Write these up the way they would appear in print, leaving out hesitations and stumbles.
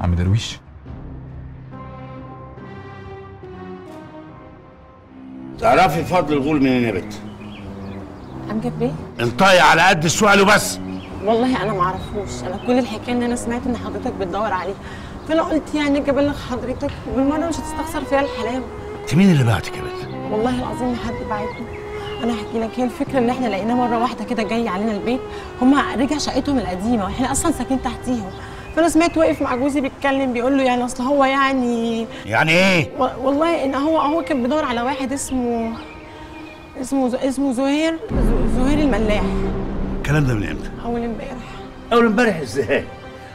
عم درويش. تعرفي فضل الغول من النبت؟ أمجد بيه؟ انطقي على قد السؤال وبس. والله أنا معرفوش، أنا كل الحكاية إن أنا سمعت إن حضرتك بتدور عليه، فأنا قلت يعني أجي أبلغ حضرتك وبالمرة مش هتستخسر فيها الحلاوة. أنت مين اللي بعتك يا بنت؟ والله العظيم حد بعتني. أنا هحكي لك، هي الفكرة إن إحنا لقيناه مرة واحدة كده جاي علينا البيت، هما رجع شقتهم القديمة وإحنا أصلاً ساكنين تحتيهم، فأنا سمعت واقف مع جوزي بيتكلم بيقول له يعني أصل هو يعني إيه؟ والله إن هو كان بيدور على واحد اسمه زهير الملاح. الكلام ده من امتى؟ اول امبارح. اول امبارح ازاي؟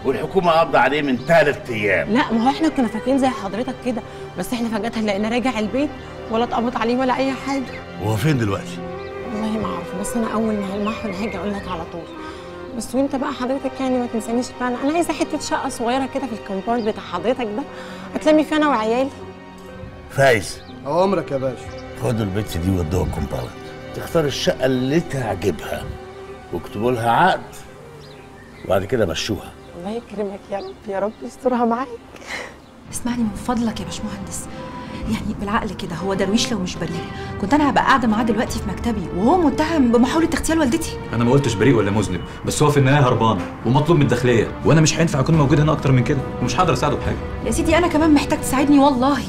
والحكومه قضى عليه من 3 ايام. لا ما هو احنا كنا فاكرين زي حضرتك كده، بس احنا فجاه لقيناه راجع البيت ولا اتقبض عليه ولا اي حاجه. هو فين دلوقتي؟ والله ما اعرف، بس انا اول ما هلمحه انا هاجي اقول لك على طول. بس وانت بقى حضرتك يعني ما تنسانيش بقى، انا عايزه حته شقه صغيره كده في الكومباوند بتاع حضرتك ده هتلمي فيها انا وعيالي. فايز عمرك يا باشا. خد البيت دي ودوها الكومباوند، تختار الشقه اللي تعجبها واكتبوا لها عقد وبعد كده مشوها. الله يكرمك يا رب، يا رب يسترها معاك. اسمعني من فضلك يا باشمهندس، يعني بالعقل كده هو درويش لو مش بريء كنت انا هبقى قاعده معاه دلوقتي في مكتبي وهو متهم بمحاوله اغتيال والدتي. انا ما قلتش بريء ولا مذنب، بس هو في النهايه هربان ومطلوب من الداخليه، وانا مش هينفع اكون موجود هنا اكتر من كده ومش هقدر اساعده بحاجه. يا سيدي انا كمان محتاج تساعدني والله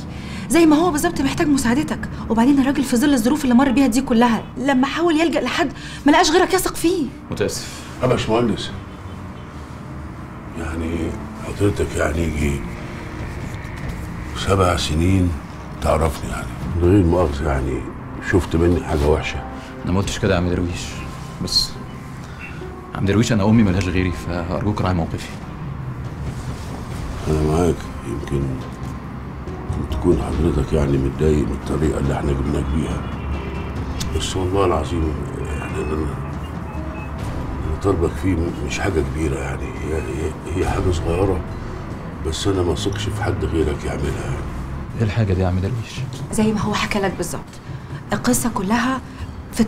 زي ما هو بالظبط محتاج مساعدتك، وبعدين الراجل في ظل الظروف اللي مر بيها دي كلها لما حاول يلجأ لحد ما لقاش غيرك يثق فيه. متأسف. يا باشمهندس يعني حضرتك يعني يجي 7 سنين تعرفني يعني من غير مؤاخذة، يعني شفت مني حاجة وحشة؟ أنا ما قلتش كده يا عم درويش، بس عم درويش أنا أمي ملهاش غيري فأرجوك راعي موقفي. أنا معاك، يمكن تكون حضرتك يعني متضايق من الطريقه اللي احنا جبناك بيها، بس والله العظيم يعني اللي طالبك فيه مش حاجه كبيره، يعني هي حاجه صغيره بس انا ما اثقش في حد غيرك يعملها. يعني ايه الحاجه دي يا عم درويش؟ زي ما هو حكى لك بالظبط، القصه كلها في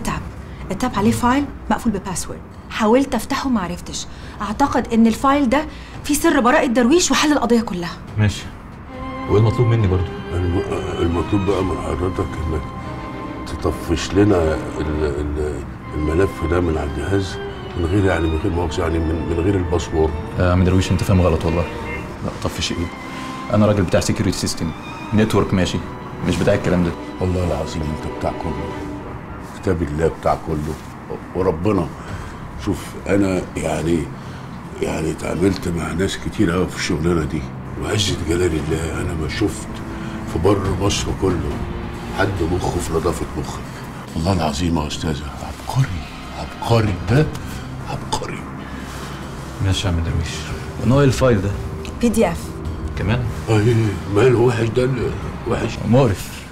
التاب عليه فايل مقفول بباسورد، حاولت افتحه ما عرفتش، اعتقد ان الفايل ده فيه سر براءه درويش وحل القضيه كلها. ماشي، والمطلوب مني برضه المطلوب بقى من حضرتك انك تطفش لنا الملف ده من على الجهاز من غير مؤاخذه يعني من غير الباسورد. يا عم درويش انت فاهم غلط والله. لا طفش ايه؟ انا راجل بتاع سكيورتي سيستم نتورك ماشي، مش بتاع الكلام ده. والله العظيم انت بتاع كله، كتاب الله بتاع كله وربنا. شوف انا يعني اتعاملت مع ناس كتير قوي في الشغلانه دي، وعزة جلال الله أنا ما شفت في بر مصر كله حد مخه في نظافة مخك. والله العظيم يا أستاذة عبقري ده عبقري. ماشي يا عم درويش، نوع الفايل ده PDF كمان؟ أيه ماله وحش ده وحش مقرف،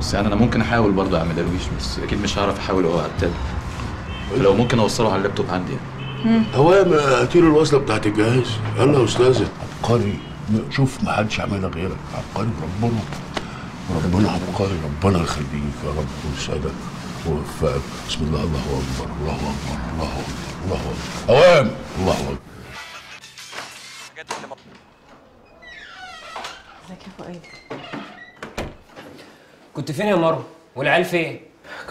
بس يعني أنا ممكن أحاول برضه يا عم درويش، بس أكيد مش هعرف أحاول أهو على التاب، فلو ممكن أوصله على اللابتوب عندي يعني. هو هاتيله الوصله بتاعت الجهاز. يلا يا استاذه عبقري، شوف ما حدش عملها غيرك، عبقري ربنا عبقري، ربنا يخليك يا رب ويسعدك ويوفقك. بسم الله، الله اكبر الله اكبر الله اكبر الله اكبر اوام الله اكبر. ازيك يا فؤاد؟ كنت فين يا مروه؟ والعيال فين؟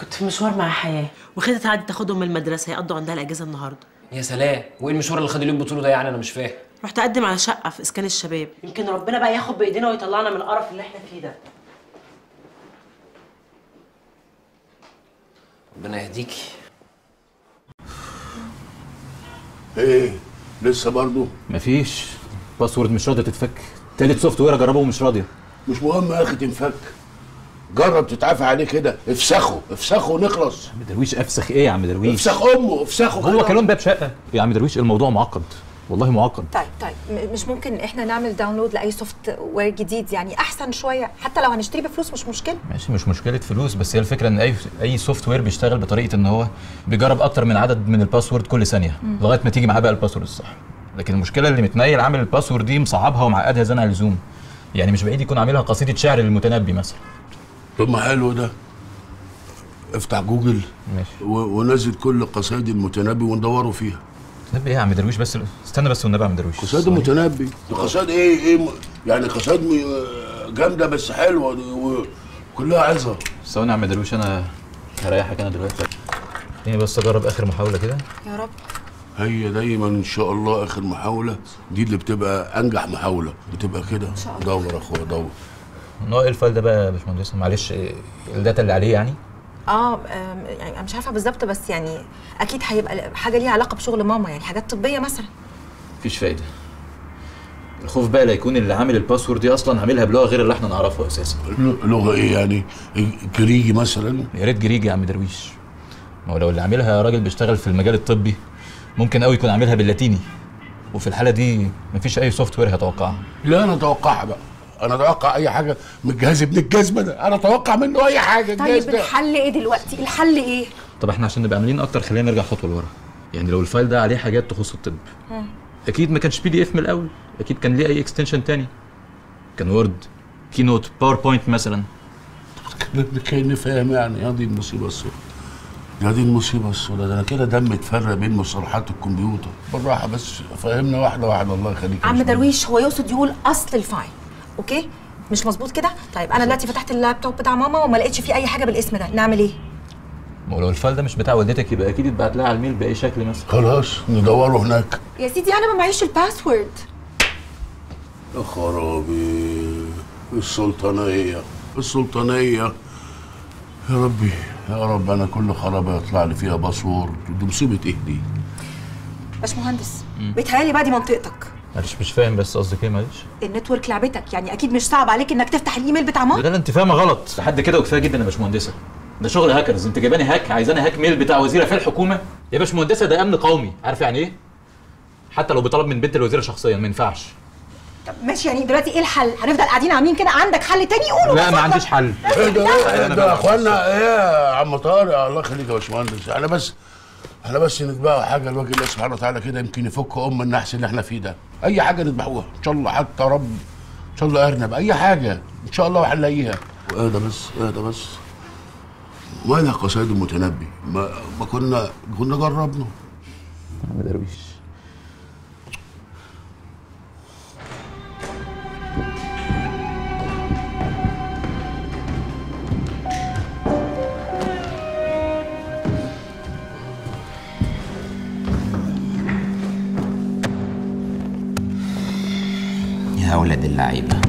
كنت في مشوار مع حياه وخدت عادي تاخدهم من المدرسه هيقضوا عندها الاجازه النهارده. يا سلام، وايه المشوار اللي خدوا ليه البطوله ده يعني؟ انا مش فاهم. رحت اقدم على شقه في اسكان الشباب، يمكن ربنا بقى ياخد بايدينا ويطلعنا من القرف اللي احنا فيه ده. ربنا يهديكي. ايه لسه برضه؟ مفيش، باسورد مش راضيه تتفك، تالت سوفت وير اجربه ومش راضيه. مش مهم يا اخي تنفك، جرب تتعافى عليه كده، افسخه ونخلص. يا عم درويش افسخ ايه يا عم درويش؟ افسخ امه، افسخه. هو كلام باب شقه يا عم درويش، الموضوع معقد والله معقد. طيب مش ممكن احنا نعمل داونلود لاي سوفت وير جديد يعني احسن شويه، حتى لو هنشتري بفلوس مش مشكله. ماشي مش مشكله فلوس، بس هي الفكره ان اي سوفت وير بيشتغل بطريقه ان هو بيجرب اكتر من عدد من الباسورد كل ثانيه لغايه ما تيجي معاه بقى الباسورد الصح، لكن المشكله اللي متنيل عامل الباسورد دي مصعبها ومعقدها زنقه اللزوم، يعني مش بعيد يكون عاملها قصيده شعر للمتنبي مثلا. طب ما حلو ده، افتح جوجل ماشي ونزل كل قصايد المتنبي وندوره فيها. متنبي ايه يا عم درويش؟ بس استنى بس والنبي يا عم درويش. قصائد المتنبي دي قصائد ايه يعني قصائد جامده بس حلوه وكلها عظه. ثواني يا عم درويش انا هريحك انا دلوقتي. ايه بس اجرب اخر محاوله كده. يا رب. هي دايما ان شاء الله اخر محاوله دي اللي بتبقى انجح محاوله، بتبقى كده. ان شاء الله. دور يا اخويا دور. نوع الفايل ده بقى يا باشمهندس؟ معلش الداتا اللي عليه يعني؟ يعني انا مش عارفه بالظبط بس يعني اكيد هيبقى حاجه ليها علاقه بشغل ماما، يعني حاجات طبيه مثلا. مفيش فايده. الخوف بقى لا يكون اللي عامل الباسورد دي اصلا عاملها بلغه غير اللي احنا نعرفها اساسا. لغه ايه يعني؟ جريجي مثلا؟ يا ريت جريجي يا عم درويش. ما هو لو اللي عاملها راجل بيشتغل في المجال الطبي ممكن قوي يكون عاملها باللاتيني، وفي الحاله دي مفيش اي سوفت وير هيتوقعها. لا انا اتوقعها بقى. انا اتوقع اي حاجه من الجهاز ابن الجزمه ده، انا اتوقع منه اي حاجه. طيب الحل ايه دلوقتي؟ الحل ايه؟ طب احنا عشان نبقى عاملين اكتر خلينا نرجع خطوه لورا. يعني لو الفايل ده عليه حاجات تخص الطب اكيد ما كانش بي دي اف من الاول، اكيد كان ليه اي اكستنشن تاني، كان وورد، كي نوت، باوربوينت مثلا. كاني فاهم يعني. هذه المصيبه السوداء، هذه المصيبه السوداء. ده انا كده دم اتفرق بين مصطلحات الكمبيوتر. بالراحه بس فهمنا واحده واحده الله يخليك. عم درويش هو يقصد يقول اصل الفايل، اوكي؟ مش مظبوط كده؟ طيب انا دلوقتي فتحت اللابتوب بتاع ماما وما لقيتش فيه اي حاجه بالاسم ده، نعمل ايه؟ ما هو لو الفايل ده مش بتاع والدتك يبقى اكيد اتبعت لها على الميل باي شكل مثلا. خلاص ندوره هناك. يا سيدي انا ما معيش الباسورد. يا خرابي السلطانيه السلطانيه. يا ربي يا رب انا كل خرابه يطلع لي فيها باسورد. دي مصيبه ايه دي؟ باشمهندس بيتهيألي بقى دي منطقتك. معلش مش فاهم بس قصدك ايه معلش؟ النتورك لعبتك، يعني اكيد مش صعب عليك انك تفتح الايميل بتاع ماما؟ لا انت فاهمه غلط، لحد كده وكفايه جدا يا باشمهندسه. ده شغل هاكرز، انت جايباني هاك، عايزاني هاك ميل بتاع وزيره في الحكومه؟ يا باشمهندسه ده امن قومي، عارف يعني ايه؟ حتى لو بطلب من بنت الوزيره شخصيا ما ينفعش. طب ماشي، يعني دلوقتي ايه الحل؟ هنفضل قاعدين عاملين كده؟ عندك حل تاني قوله. لا ما عنديش حل. ايه ده يا اخوانا؟ ايه يا عم طارق الله يخليك يا باشمهندس، احنا بس نتبقى حاجه لوجه الله سبحانه وتعالى كده، يمكن يفك النحس اللي احنا فيه ده. اي حاجه نذبحوها ان شاء الله، حتى رب ان شاء الله ارنب، اي حاجه ان شاء الله وهنلاقيها. اهدى بس اهدى بس. وين قصائد المتنبي؟ ما كنا جربنا يا عم درويش. يا ولاد اللعيبه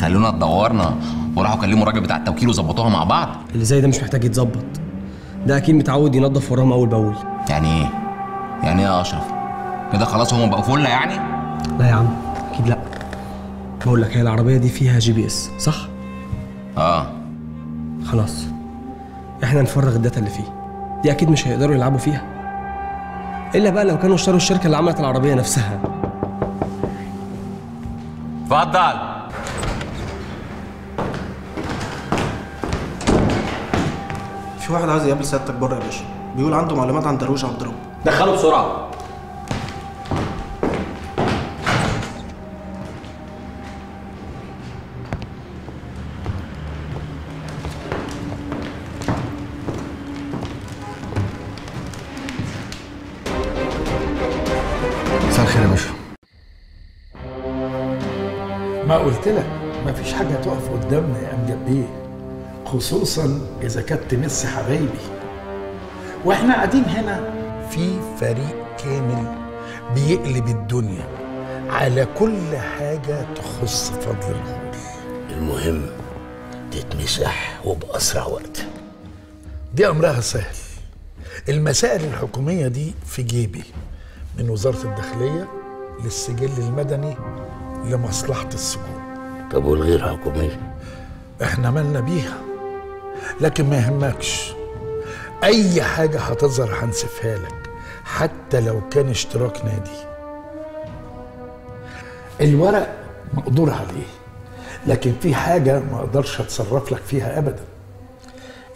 خلونا اتدورنا وراحوا كلموا الراجل بتاع التوكيل وظبطوها مع بعض. اللي زي ده مش محتاج يتظبط، ده اكيد متعود ينظف وراهم اول باول. يعني ايه؟ يعني ايه يا اشرف؟ كده خلاص هم بقوا فله يعني؟ لا يا عم اكيد لا. بقول لك هي العربيه دي فيها جي بي اس صح؟ اه خلاص احنا نفرغ الداتا اللي فيه دي، اكيد مش هيقدروا يلعبوا فيها الا بقى لو كانوا اشتروا الشركه اللي عملت العربيه نفسها. اتفضل. في واحد عايز يقابل سيادتك بره يا باشا، بيقول عنده معلومات عن درويش عبد رب. دخله بسرعه. مساء الخير يا باشا. ما قلت لك مفيش حاجة تقف قدامنا يا أمجد بيه، خصوصا إذا كانت تمس حبايبي. وإحنا قاعدين هنا في فريق كامل بيقلب الدنيا على كل حاجة تخص فضل الغول. المهم تتمسح وبأسرع وقت. دي أمرها سهل. المسائل الحكومية دي في جيبي، من وزارة الداخلية للسجل المدني لمصلحة السجون. طب والغير حكومية؟ احنا مالنا بيها، لكن ما يهمكش، أي حاجة هتظهر هنسفها لك، حتى لو كان اشتراك نادي. الورق مقدور عليه، لكن في حاجة ما أقدرش أتصرف لك فيها أبدا،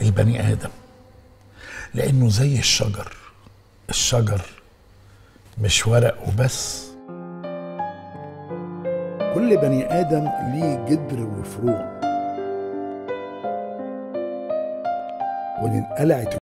البني آدم، لأنه زي الشجر، الشجر مش ورق وبس. كل بني آدم ليه جدر وفروع، ومن قلعة